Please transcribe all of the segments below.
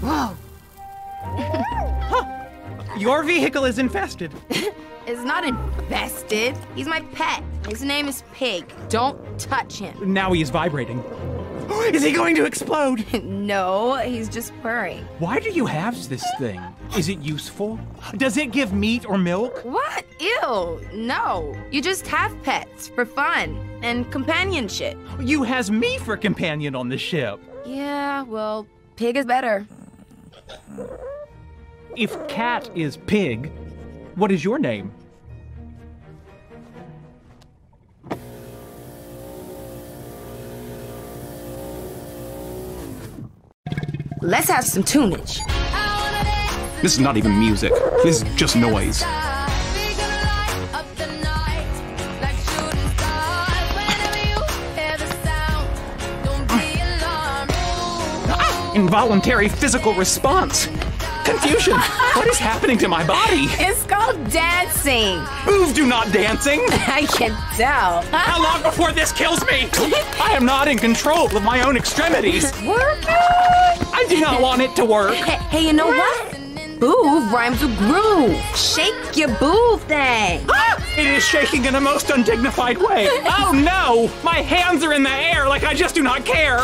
Whoa! Huh. Your vehicle is infested. It's not infested. He's my pet. His name is Pig. Don't touch him. Now he is vibrating. Is he going to explode? No, he's just purring. Why do you have this thing? Is it useful? Does it give meat or milk? What? Ew, no. You just have pets for fun and companionship. You has me for companion on the ship. Yeah, well, Pig is better. If Cat is Pig, what is your name? Let's have some tunage. This is not even music. This is just noise. Involuntary physical response. Confusion. What is happening to my body? It's called dancing. Boov, do not dancing. I can tell. How long before this kills me? I am not in control of my own extremities. Work out. I do not want it to work. Hey, you know what? Boov rhymes with groove. Shake your Boov thing. Ah! It is shaking in a most undignified way. Oh no! My hands are in the air like I just do not care.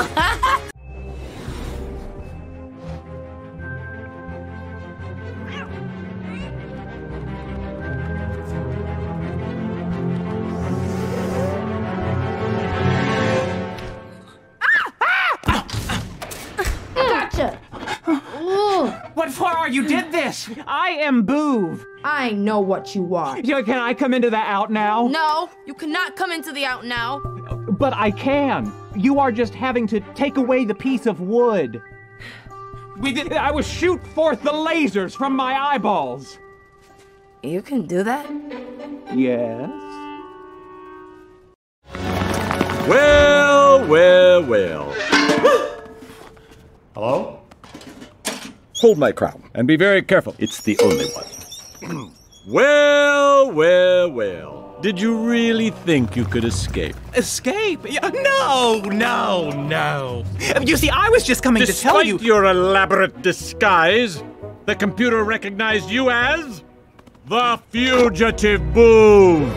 You did this! I am Boov! I know what you want. Can I come into the out now? No, you cannot come into the out now. But I can. You are just having to take away the piece of wood. I will shoot forth the lasers from my eyeballs. You can do that? Yes. Well. Hello? Hold my crown, and be very careful. It's the only one. Well. Did you really think you could escape? Escape? No. You see, I was just coming to tell you— Despite your elaborate disguise, the computer recognized you as the fugitive Boov.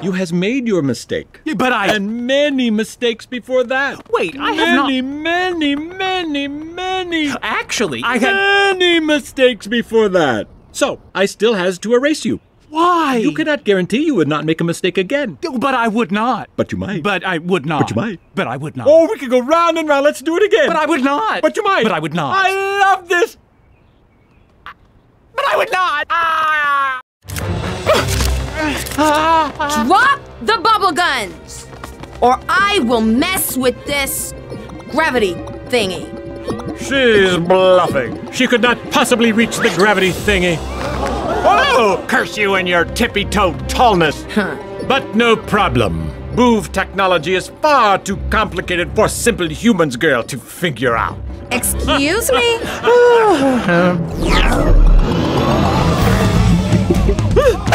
You has made your mistake. But I... And many mistakes before that. Wait, I have not... Many. Actually, I had... Many mistakes before that. So, I still has to erase you. Why? You cannot guarantee you would not make a mistake again. But I would not. But you might. But I would not. But you might. But I would not. Oh, we could go round and round. Let's do it again. But I would not. But you might. But I would not. I love this. But I would not. Ah! Drop the bubble guns, or I will mess with this gravity thingy. She's bluffing. She could not possibly reach the gravity thingy. Oh, curse you and your tippy-toed tallness. Huh. But no problem. Boov technology is far too complicated for simple humans, girl, to figure out. Excuse me?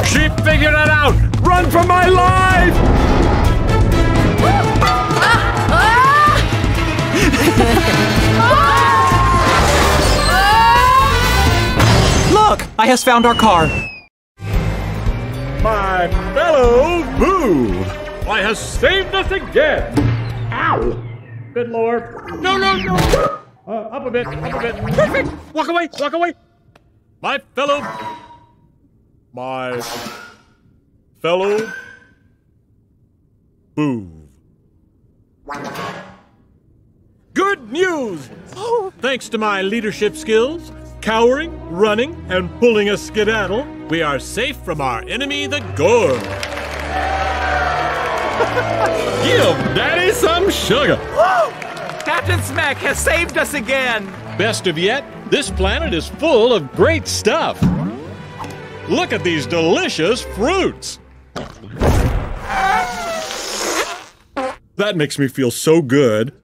She figured it out! Run for my life! Look! I has found our car. My fellow Boov! I has saved us again! Ow! Good lord. No! Up a bit. Perfect! Walk away! My fellow Boov. Good news! Oh. Thanks to my leadership skills, cowering, running, and pulling a skedaddle, we are safe from our enemy, the Gorg. Give Daddy some sugar! Woo! Captain Smek has saved us again! Best of yet, this planet is full of great stuff. Look at these delicious fruits! That makes me feel so good.